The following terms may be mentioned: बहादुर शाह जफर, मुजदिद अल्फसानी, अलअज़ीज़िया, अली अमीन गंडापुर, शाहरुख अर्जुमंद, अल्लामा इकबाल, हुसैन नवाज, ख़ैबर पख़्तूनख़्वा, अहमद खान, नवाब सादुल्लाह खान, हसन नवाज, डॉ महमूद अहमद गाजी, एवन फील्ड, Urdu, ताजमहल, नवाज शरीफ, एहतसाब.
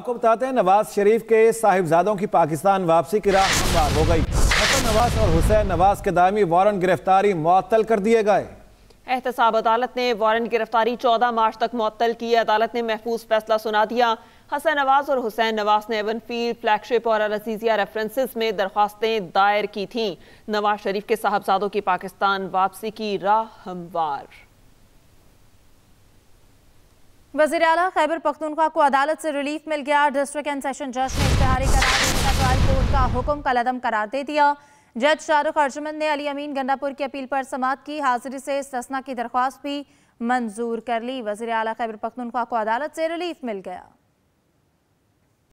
आपको बताते हैं नवाज शरीफ के साहिबजादों की पाकिस्तान वापसी की राह हमवार हो गई। हसन नवाज और हुसैन नवाज के दायमी वारंट गिरफ्तारी मुअत्तल कर दिए गए। एहतसाब अदालत ने वारंट गिरफ्तारी 14 मार्च तक मुअत्तल की। अदालत ने महफूज फैसला सुना दिया। हसन नवाज और हुसैन नवाज ने एवन फील्ड, फ्लैगशिप और अलअज़ीज़िया रेफरेंसेस में दरख्वास्तें दायर की थीं। नवाज शरीफ के साहबजादों की पाकिस्तान वापसी की राह हमवार। वज़ीर आला ख़ैबर पख़्तूनख़्वा को अदालत से रिलीफ मिल गया। डिस्ट्रिक्ट एंड सेशन जज ने इश्तहारी करार देने का ट्रायल कोर्ट का हुक्म कलअदम करार दे दिया। जज शाहरुख अर्जुमंद ने अली अमीन गंडापुर की अपील पर समाअत की। हाजिरी से इस्तिस्ना की दरख्वास्त भी मंजूर कर ली। वज़ीर आला ख़ैबर पख़्तूनख़्वा को अदालत से रिलीफ मिल गया।